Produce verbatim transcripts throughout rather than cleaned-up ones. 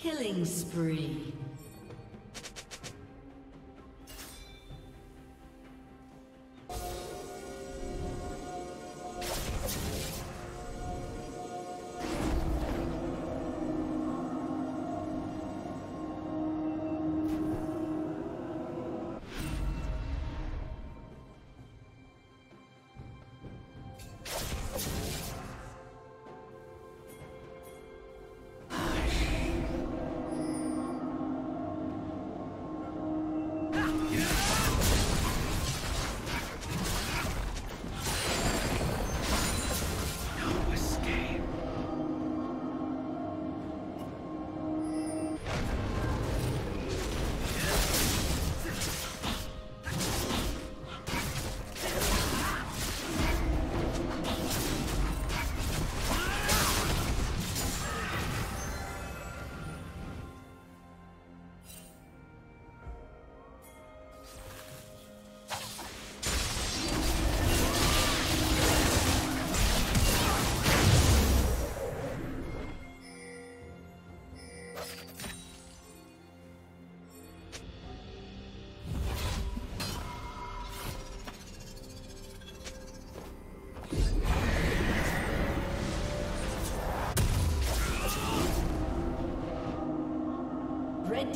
Killing spree. Red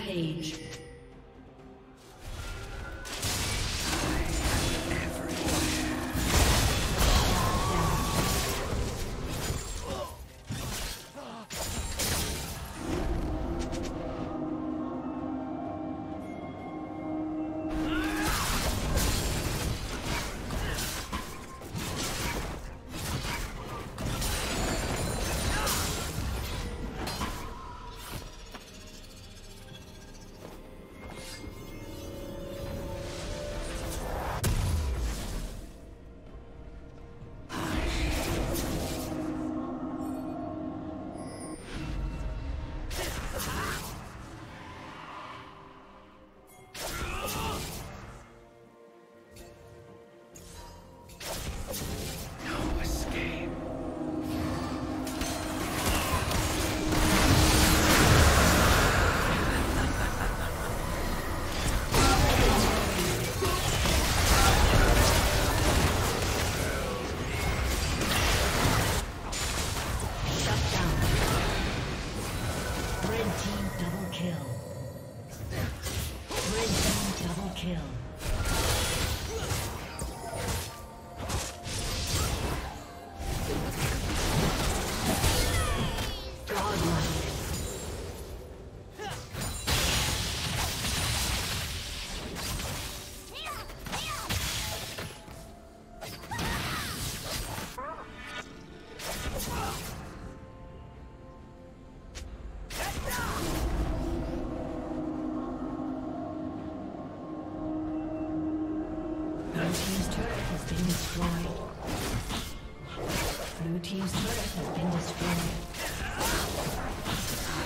Page. Blue team's turret has been destroyed. I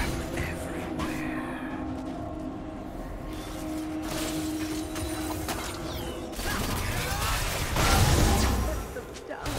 am everywhere. Put them down.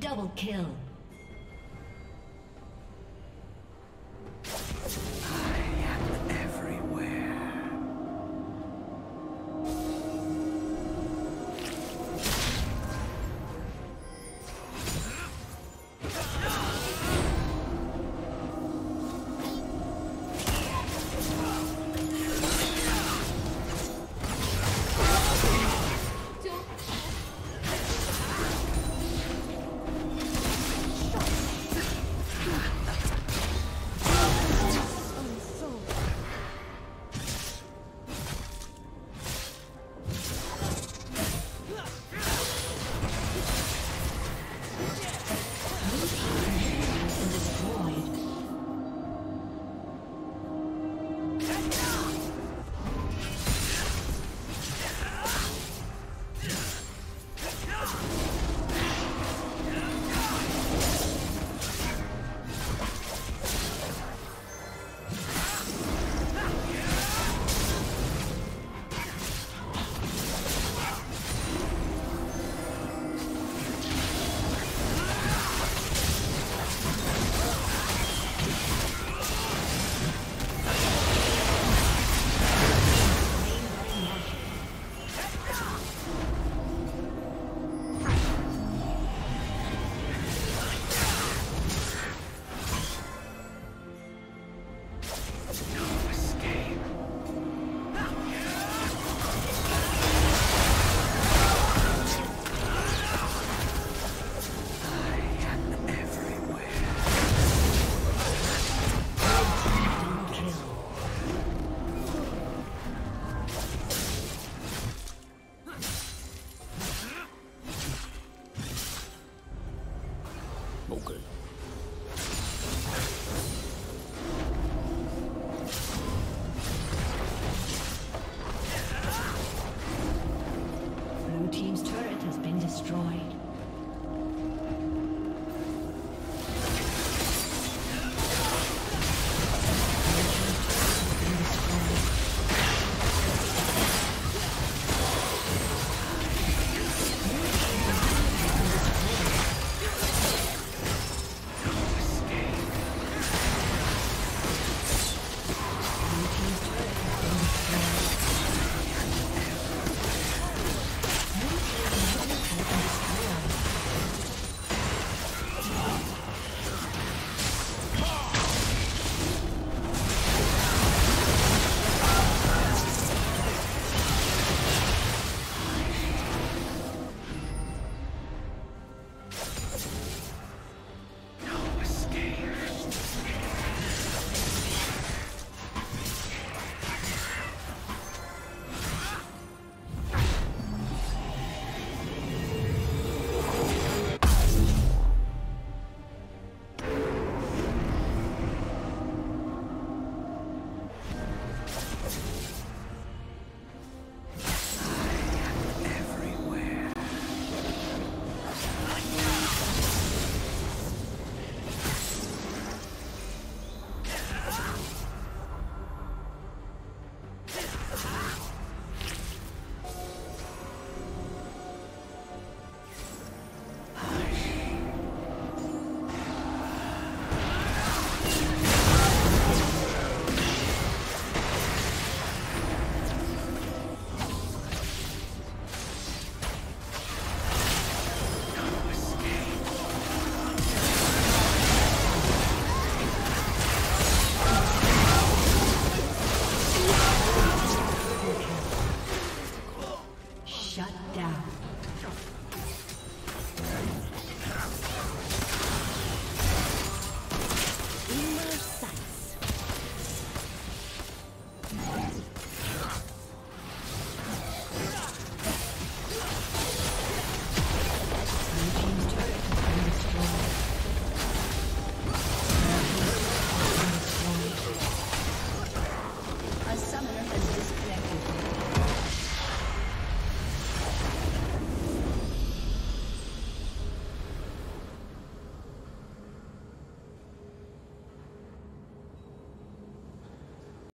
Double kill.